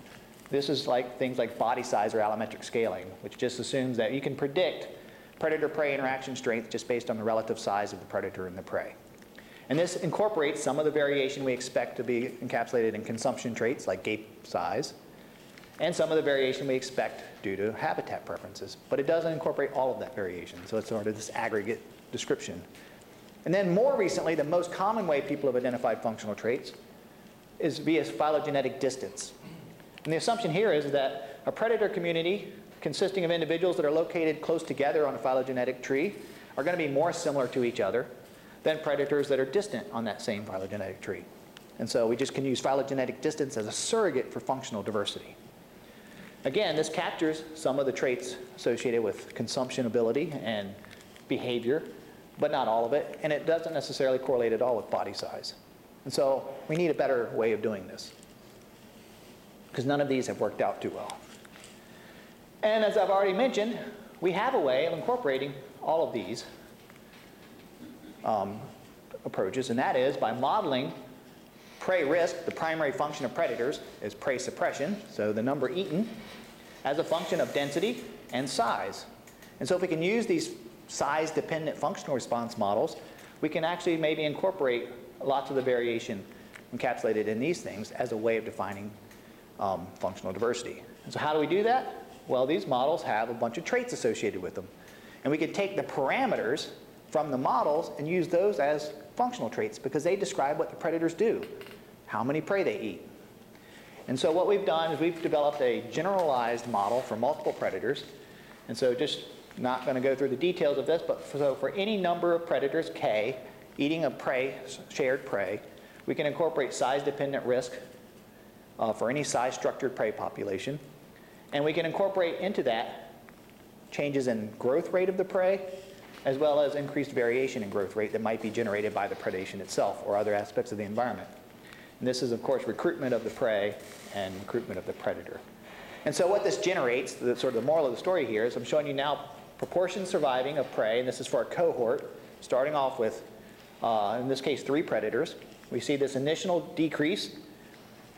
This is like things like body size or allometric scaling, which just assumes that you can predict predator-prey interaction strength just based on the relative size of the predator and the prey. And this incorporates some of the variation we expect to be encapsulated in consumption traits like gape size, and some of the variation we expect due to habitat preferences. But it doesn't incorporate all of that variation, so it's sort of this aggregate description. And then more recently, the most common way people have identified functional traits is via phylogenetic distance. And the assumption here is that a predator community consisting of individuals that are located close together on a phylogenetic tree are going to be more similar to each other than predators that are distant on that same phylogenetic tree. And so we just can use phylogenetic distance as a surrogate for functional diversity. Again, this captures some of the traits associated with consumption ability and behavior, but not all of it, and it doesn't necessarily correlate at all with body size. And so we need a better way of doing this because none of these have worked out too well. And as I've already mentioned, we have a way of incorporating all of these approaches, and that is by modeling prey risk, the primary function of predators is prey suppression, so the number eaten, as a function of density and size. And so if we can use these size-dependent functional response models, we can actually maybe incorporate lots of the variation encapsulated in these things as a way of defining functional diversity. And so how do we do that? Well, these models have a bunch of traits associated with them. And we could take the parameters from the models and use those as functional traits because they describe what the predators do, how many prey they eat. And so what we've done is we've developed a generalized model for multiple predators. And so just not going to go through the details of this, but so for any number of predators, K, eating a prey, shared prey, we can incorporate size-dependent risk for any size-structured prey population. And we can incorporate into that changes in growth rate of the prey, as well as increased variation in growth rate that might be generated by the predation itself or other aspects of the environment. And this is, of course, recruitment of the prey and recruitment of the predator. And so what this generates, the sort of the moral of the story here, is I'm showing you now proportion surviving of prey, and this is for a cohort, starting off with, in this case, 3 predators. We see this initial decrease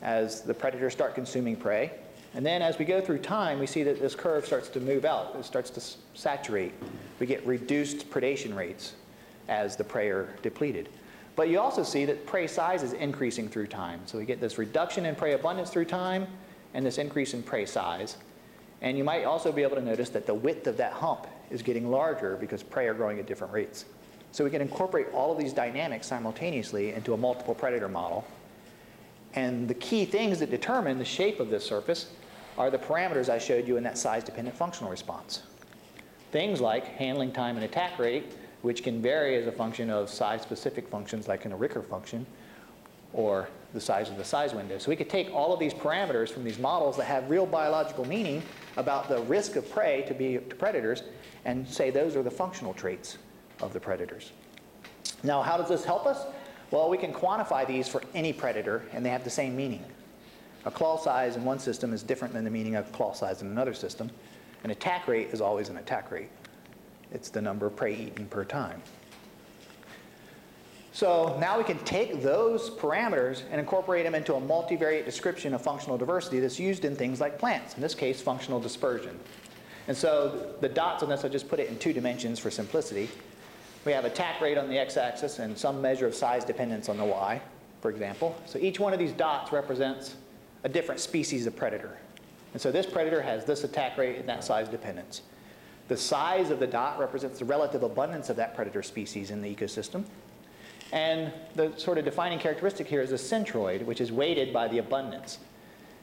as the predators start consuming prey. And then as we go through time, we see that this curve starts to move out. It starts to saturate. We get reduced predation rates as the prey are depleted. But you also see that prey size is increasing through time. So we get this reduction in prey abundance through time and this increase in prey size. And you might also be able to notice that the width of that hump is getting larger because prey are growing at different rates. So we can incorporate all of these dynamics simultaneously into a multiple predator model. And the key things that determine the shape of this surface are the parameters I showed you in that size-dependent functional response. Things like handling time and attack rate, which can vary as a function of size-specific functions like in a Ricker function, or the size of the size window. So we could take all of these parameters from these models that have real biological meaning about the risk of prey to predators and say those are the functional traits of the predators. Now, how does this help us? Well, we can quantify these for any predator, and they have the same meaning. A claw size in one system is different than the meaning of claw size in another system. An attack rate is always an attack rate. It's the number of prey eaten per time. So now we can take those parameters and incorporate them into a multivariate description of functional diversity that's used in things like plants, in this case, functional dispersion. And so the dots on this, I just put it in two dimensions for simplicity. We have attack rate on the x-axis and some measure of size dependence on the y, for example. So each one of these dots represents a different species of predator. And so this predator has this attack rate and that size dependence. The size of the dot represents the relative abundance of that predator species in the ecosystem. And the sort of defining characteristic here is a centroid, which is weighted by the abundance.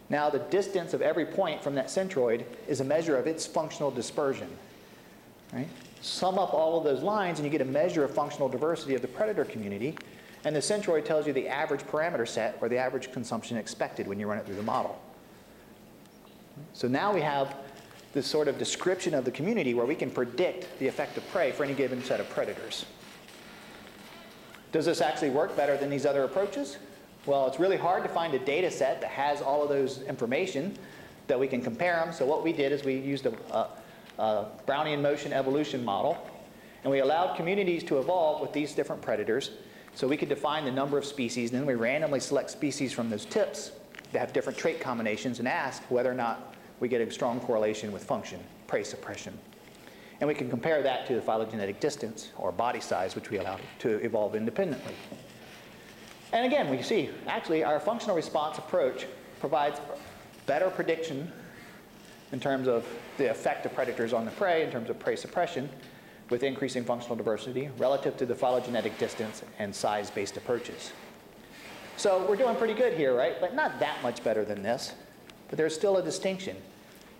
Now the distance of every point from that centroid is a measure of its functional dispersion. Right? Sum up all of those lines and you get a measure of functional diversity of the predator community. And the centroid tells you the average parameter set or the average consumption expected when you run it through the model. So now we have this sort of description of the community where we can predict the effect of prey for any given set of predators. Does this actually work better than these other approaches? Well, it's really hard to find a data set that has all of those information that we can compare them. So what we did is we used a Brownian motion evolution model, and we allowed communities to evolve with these different predators. So we could define the number of species, and then we randomly select species from those tips that have different trait combinations and ask whether or not we get a strong correlation with function, prey suppression. And we can compare that to the phylogenetic distance or body size, which we allow to evolve independently. And again, we see actually our functional response approach provides better prediction in terms of the effect of predators on the prey, in terms of prey suppression, with increasing functional diversity relative to the phylogenetic distance and size-based approaches. So we're doing pretty good here, right? But not that much better than this. But there's still a distinction,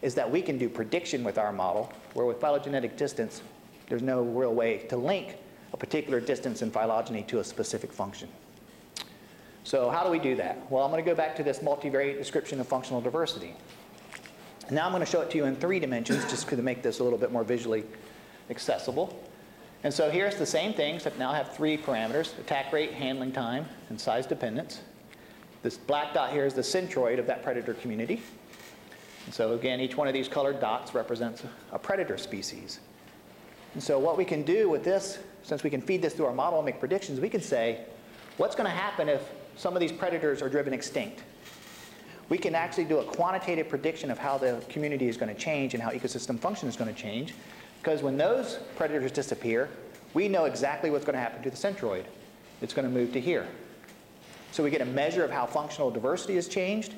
is that we can do prediction with our model, where with phylogenetic distance, there's no real way to link a particular distance in phylogeny to a specific function. So how do we do that? Well, I'm going to go back to this multivariate description of functional diversity. And now I'm going to show it to you in three dimensions, just to make this a little bit more visually accessible. And so here's the same thing, except now I have three parameters: attack rate, handling time, and size dependence. This black dot here is the centroid of that predator community. And so again, each one of these colored dots represents a predator species. And so what we can do with this, since we can feed this through our model and make predictions, we can say, what's going to happen if some of these predators are driven extinct? We can actually do a quantitative prediction of how the community is going to change and how ecosystem function is going to change. Because when those predators disappear, we know exactly what's going to happen to the centroid. It's going to move to here. So we get a measure of how functional diversity has changed,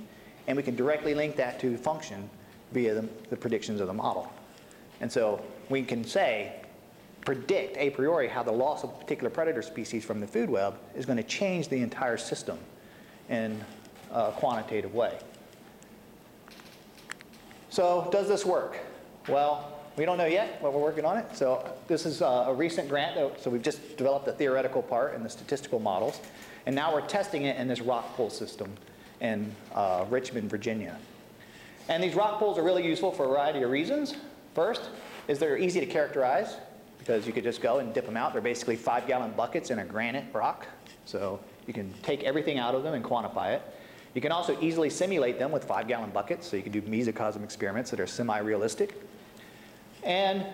and we can directly link that to function via the predictions of the model. And so we can say, predict a priori how the loss of a particular predator species from the food web is going to change the entire system in a quantitative way. So does this work? Well, we don't know yet, but we're working on it. So this is a recent grant, so we've just developed the theoretical part and the statistical models. And now we're testing it in this rock pool system in Richmond, Virginia. And these rock pools are really useful for a variety of reasons. First is they're easy to characterize, because you could just go and dip them out. They're basically 5-gallon buckets in a granite rock. So you can take everything out of them and quantify it. You can also easily simulate them with 5-gallon buckets. So you can do mesocosm experiments that are semi-realistic. And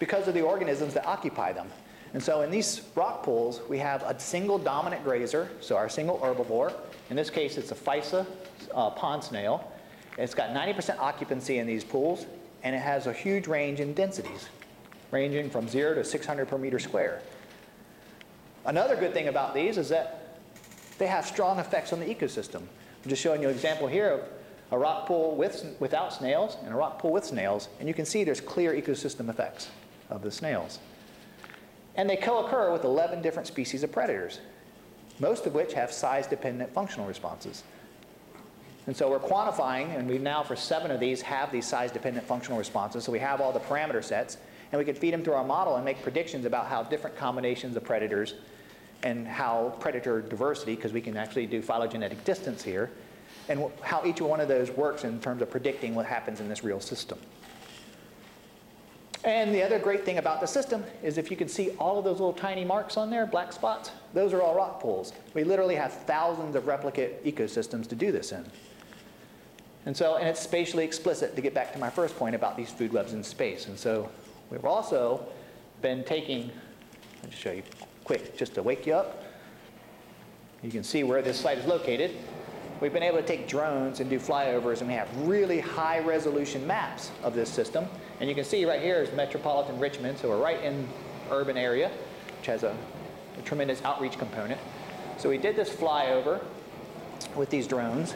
because of the organisms that occupy them. And so in these rock pools, we have a single dominant grazer, so our single herbivore. In this case, it's a Physa pond snail. It's got 90% occupancy in these pools, and it has a huge range in densities, ranging from 0 to 600 per meter square. Another good thing about these is that they have strong effects on the ecosystem. I'm just showing you an example here of a rock pool without snails and a rock pool with snails, and you can see there's clear ecosystem effects of the snails. And they co-occur with 11 different species of predators, most of which have size-dependent functional responses. And so we're quantifying, and we now for 7 of these have these size-dependent functional responses, so we have all the parameter sets, and we can feed them through our model and make predictions about how different combinations of predators and how predator diversity, because we can actually do phylogenetic distance here, and how each one of those works in terms of predicting what happens in this real system. And the other great thing about the system is if you can see all of those little tiny marks on there, black spots, those are all rock pools. We literally have thousands of replicate ecosystems to do this in. And so, and it's spatially explicit, to get back to my first point about these food webs in space. And so we've also been taking, I'll just show you quick, just to wake you up. You can see where this site is located. We've been able to take drones and do flyovers, and we have really high resolution maps of this system. And you can see right here is Metropolitan Richmond, so we're right in urban area, which has a tremendous outreach component. So we did this flyover with these drones.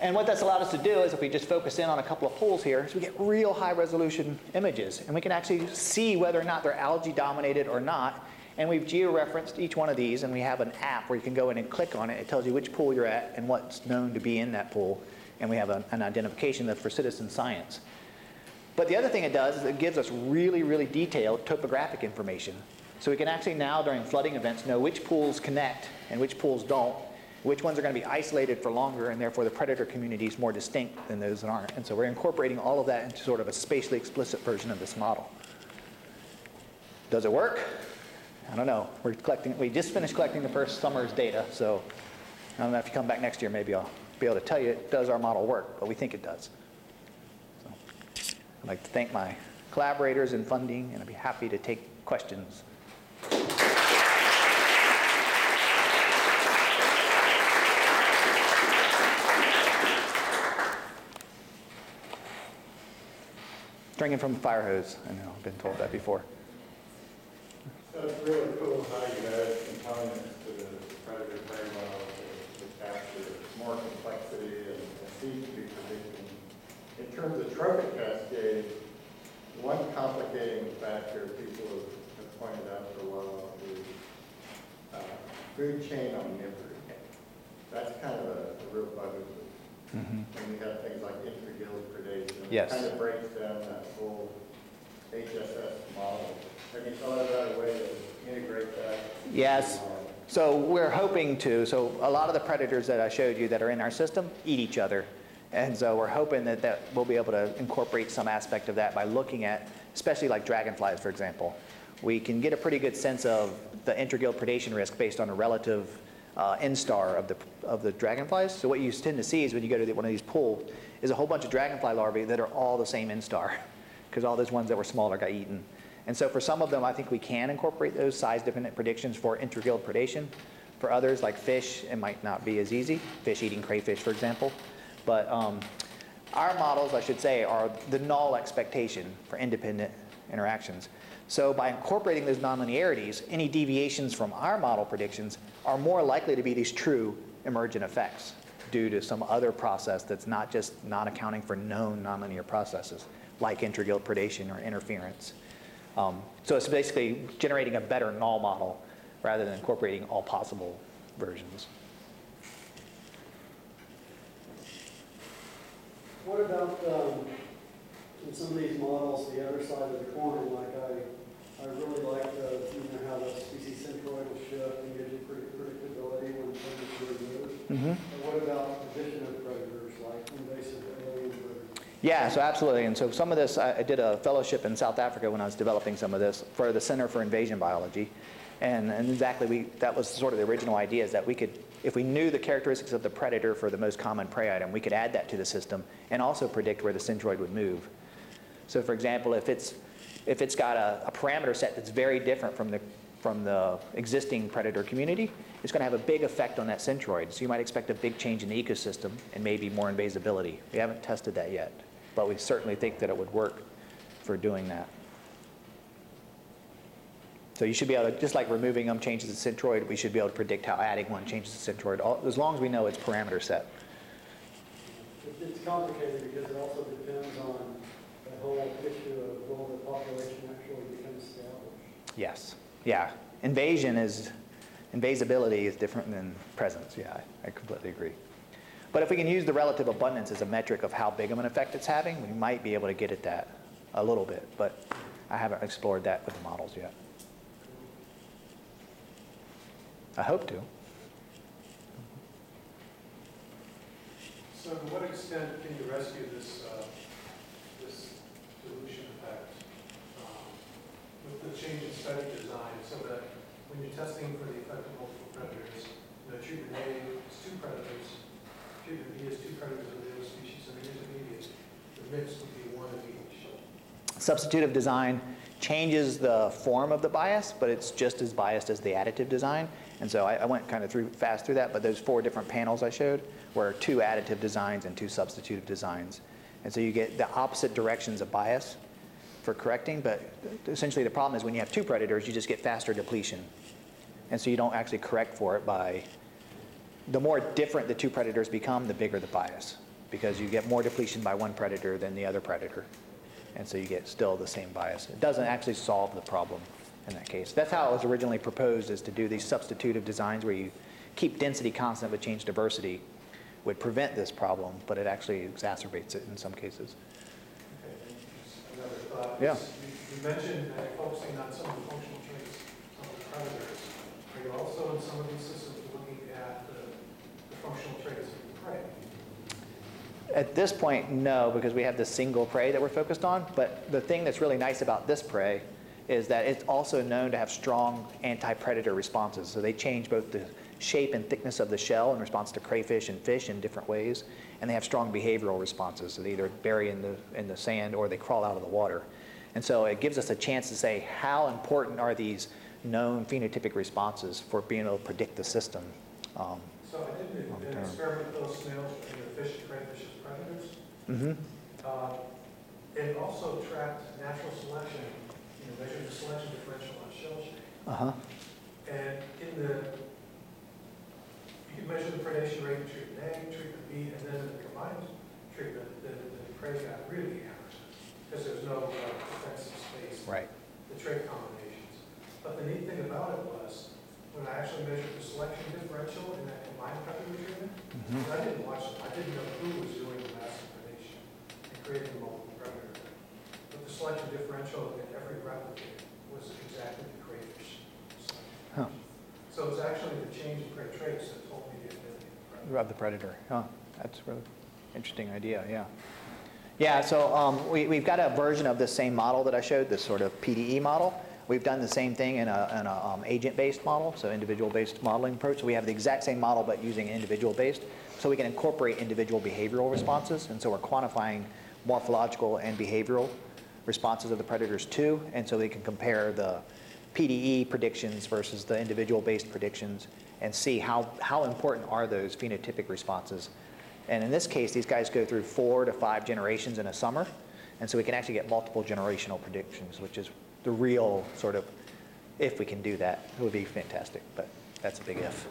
And what that's allowed us to do is, if we just focus in on a couple of pools here, is we get real high resolution images. And we can actually see whether or not they're algae dominated or not. And we've georeferenced each one of these, and we have an app where you can go in and click on it. It tells you which pool you're at and what's known to be in that pool. And we have an identification that's for citizen science. But the other thing it does is it gives us really, really detailed topographic information. So we can actually now, during flooding events, know which pools connect and which pools don't, which ones are going to be isolated for longer, and therefore the predator community is more distinct than those that aren't. And so we're incorporating all of that into sort of a spatially explicit version of this model. Does it work? I don't know. We just finished collecting the first summer's data, so I don't know if you come back next year, maybe I'll be able to tell you it does our model work, but we think it does. So I'd like to thank my collaborators in funding, and I'd be happy to take questions. Drinking from a fire hose. I know, I've been told that before. It's really cool how you add components to the predator prey model to capture more complexity and seem to be predicting. In terms of trophic cascade, one complicating factor people have pointed out for a while is food chain omnivory. That's kind of a real bugaboo. Mm-hmm. And you have things like intraguild predation. Yes. It kind of breaks down that whole HSS model. Have you thought about a way to integrate that? Yes. So we're hoping to. So a lot of the predators that I showed you that are in our system eat each other. And so we're hoping that we'll be able to incorporate some aspect of that by looking at, especially like dragonflies, for example. We can get a pretty good sense of the intraguild predation risk based on a relative instar of the dragonflies. So what you tend to see is when you go to one of these pools is a whole bunch of dragonfly larvae that are all the same instar, because all those ones that were smaller got eaten. And so for some of them, I think we can incorporate those size-dependent predictions for intraguild predation. For others, like fish, it might not be as easy, fish eating crayfish, for example. But our models, I should say, are the null expectation for independent interactions. So by incorporating those nonlinearities, any deviations from our model predictions are more likely to be these true emergent effects due to some other process that's not just not accounting for known nonlinear processes, like intraguild predation or interference. So it's basically generating a better null model rather than incorporating all possible versions. What about in some of these models, the other side of the coin? Like I really like the, how the species centroid will shift and gives you pretty predictability when predators are removed. And what about division of predators, like invasive alien predators? Yeah, so absolutely. And so some of this, I did a fellowship in South Africa when I was developing some of this for the Center for Invasion Biology. And exactly, that was sort of the original idea, is that we could, if we knew the characteristics of the predator for the most common prey item, we could add that to the system and also predict where the centroid would move. So for example, if it's got a parameter set that's very different from the existing predator community, it's going to have a big effect on that centroid. So you might expect a big change in the ecosystem and maybe more invasibility. We haven't tested that yet, but we certainly think that it would work for doing that. So you should be able to, just like removing them changes the centroid, we should be able to predict how adding one changes the centroid, as long as we know its parameter set. It's complicated because it also depends on the whole issue of will the population actually become established. Yes. Yeah. Invasibility is different than presence. Yeah, I completely agree. But if we can use the relative abundance as a metric of how big of an effect it's having, we might be able to get at that a little bit. But I haven't explored that with the models yet. I hope to. So, to what extent can you rescue this this dilution effect with the change in study design, so that when you're testing for the effect of multiple predators, treatment A is two predators, treatment B is two predators of the other species, and the intermediate, the mix would be one of each. Substitutive design changes the form of the bias, but it's just as biased as the additive design. And so I went kind of fast through that, but there's four different panels I showed were two additive designs and two substitutive designs. And so you get the opposite directions of bias for correcting, but essentially the problem is when you have two predators, you just get faster depletion. And so you don't actually correct for it by, the more different the two predators become, the bigger the bias, because you get more depletion by one predator than the other predator. And so you get still the same bias. It doesn't actually solve the problem in that case. That's how it was originally proposed, is to do these substitutive designs where you keep density constant but change diversity would prevent this problem, but it actually exacerbates it in some cases. Okay, another thought. Yeah. You mentioned focusing on some of the functional traits of the predators. Are you also in some of these systems looking at the functional traits of the prey? At this point, no, because we have this single prey that we're focused on. But the thing that's really nice about this prey is that it's also known to have strong anti-predator responses. So they change both the shape and thickness of the shell in response to crayfish and fish in different ways. And they have strong behavioral responses. So they either bury in the sand or they crawl out of the water. And so it gives us a chance to say, how important are these known phenotypic responses for being able to predict the system? So I did an experiment with those snails and the fish and crayfish as predators. Mm-hmm. It also tracked natural selection, measured the selection differential on shell shape. Uh-huh. And you can measure the predation rate in treatment A, treatment B, and then in the combined treatment, the prey got really hammered because there's no defensive space. Right. The trait combinations. But the neat thing about it was, when I actually measured the selection differential in that combined predator treatment, mm-hmm. I didn't know who was doing the massive predation and creating multiple predators. But the selection differential in every replicate was exactly the crayfish. Huh. So it's actually the change in prey traits that told me the identity of the predator. Huh. That's a really interesting idea, yeah. Yeah, so we've got a version of this same model that I showed, this sort of PDE model. We've done the same thing in an agent-based model, so individual-based modeling approach. So we have the exact same model, but using individual-based. So we can incorporate individual behavioral responses. And so we're quantifying morphological and behavioral responses of the predators too. And so they can compare the PDE predictions versus the individual-based predictions and see how important are those phenotypic responses. And in this case, these guys go through 4 to 5 generations in a summer. And so we can actually get multiple generational predictions, which is the real sort of, if we can do that, it would be fantastic, but that's a big if.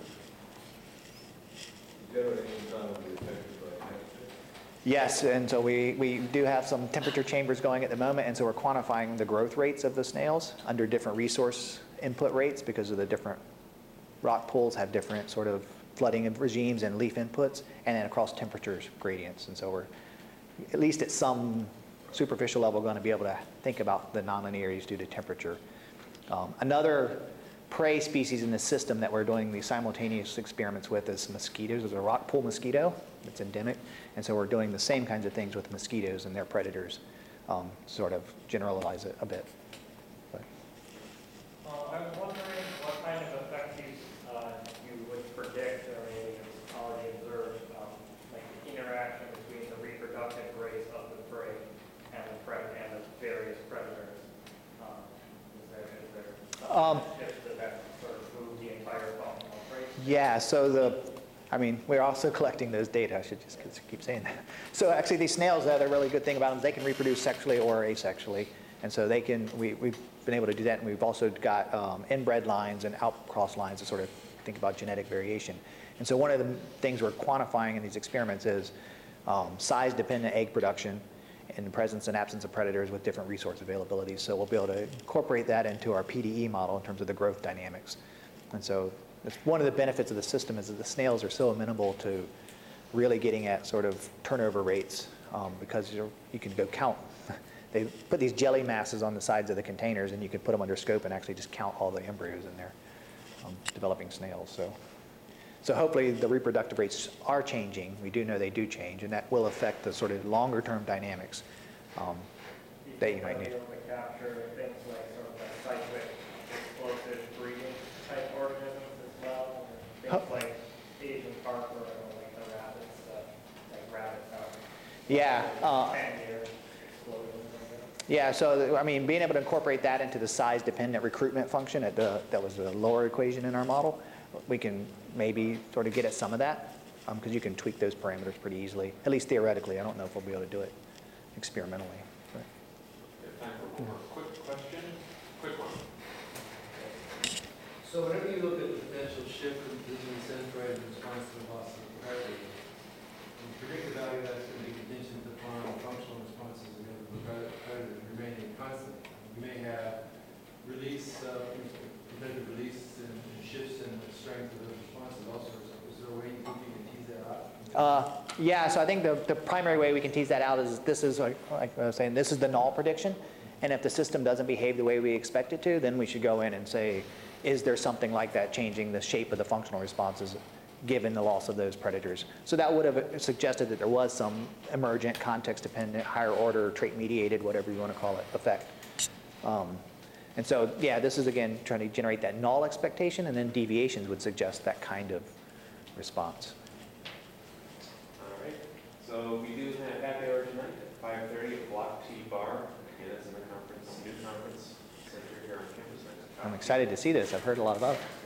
Yes, and so we do have some temperature chambers going at the moment, and so we're quantifying the growth rates of the snails under different resource input rates because of the different rock pools have different sort of flooding regimes and leaf inputs, and then across temperature gradients. And so we're, at least at some superficial level, going to be able to think about the nonlinearities due to temperature. Another prey species in the system that we're doing these simultaneous experiments with is mosquitoes. There's a rock pool mosquito that's endemic, and so we're doing the same kinds of things with mosquitoes and their predators, sort of generalize it a bit. But. I was wondering what kind of effect you would predict or maybe already observe, like the interaction between the reproductive race of the prey and the various predators. Is there shift that sort of move the entire functional traits? Yeah, so we're also collecting those data. I should just keep saying that. So actually these snails, the other really good thing about them, they can reproduce sexually or asexually. And so they can, we've been able to do that, and we've also got inbred lines and outcross lines to sort of think about genetic variation. And so one of the things we're quantifying in these experiments is size-dependent egg production in the presence and absence of predators with different resource availabilities. So we'll be able to incorporate that into our PDE model in terms of the growth dynamics. And so it's one of the benefits of the system is that the snails are so amenable to really getting at sort of turnover rates because you can go count. They put these jelly masses on the sides of the containers, and you can put them under scope and actually just count all the embryos in there, developing snails. So hopefully the reproductive rates are changing. We do know they do change, and that will affect the sort of longer-term dynamics that you might need. Are you able to capture things like sort of like cyclic explosive breeding type organisms as well, or things like Asian carp or like the rabbits, like rabbits out? Yeah. Yeah, so I mean, being able to incorporate that into the size-dependent recruitment function, that was the lower equation in our model, we can maybe sort of get at some of that, because you can tweak those parameters pretty easily, at least theoretically. I don't know if we'll be able to do it experimentally. But. We have time for one more quick question. Quick one. So whenever you look at the potential shift in decision centroid in response to the loss of priority, the predictive value that's going to be contingent upon functional responses and remaining constant. You may have release, competitive release and shifts in the strength of the responses also. Is there a way you think you can tease that out? Yeah, so I think the primary way we can tease that out is this is, like I was saying, this is the null prediction. And if the system doesn't behave the way we expect it to, then we should go in and say, is there something like that changing the shape of the functional responses given the loss of those predators? So that would have suggested that there was some emergent, context-dependent, higher order, trait-mediated, whatever you want to call it, effect. And so, yeah, this is, again, trying to generate that null expectation, and then deviations would suggest that kind of response. All right. So we do have happy hour tonight at 5:30 at Block T Bar. Again, it's in the conference, new conference center here on campus. I'm excited to see this. I've heard a lot about it.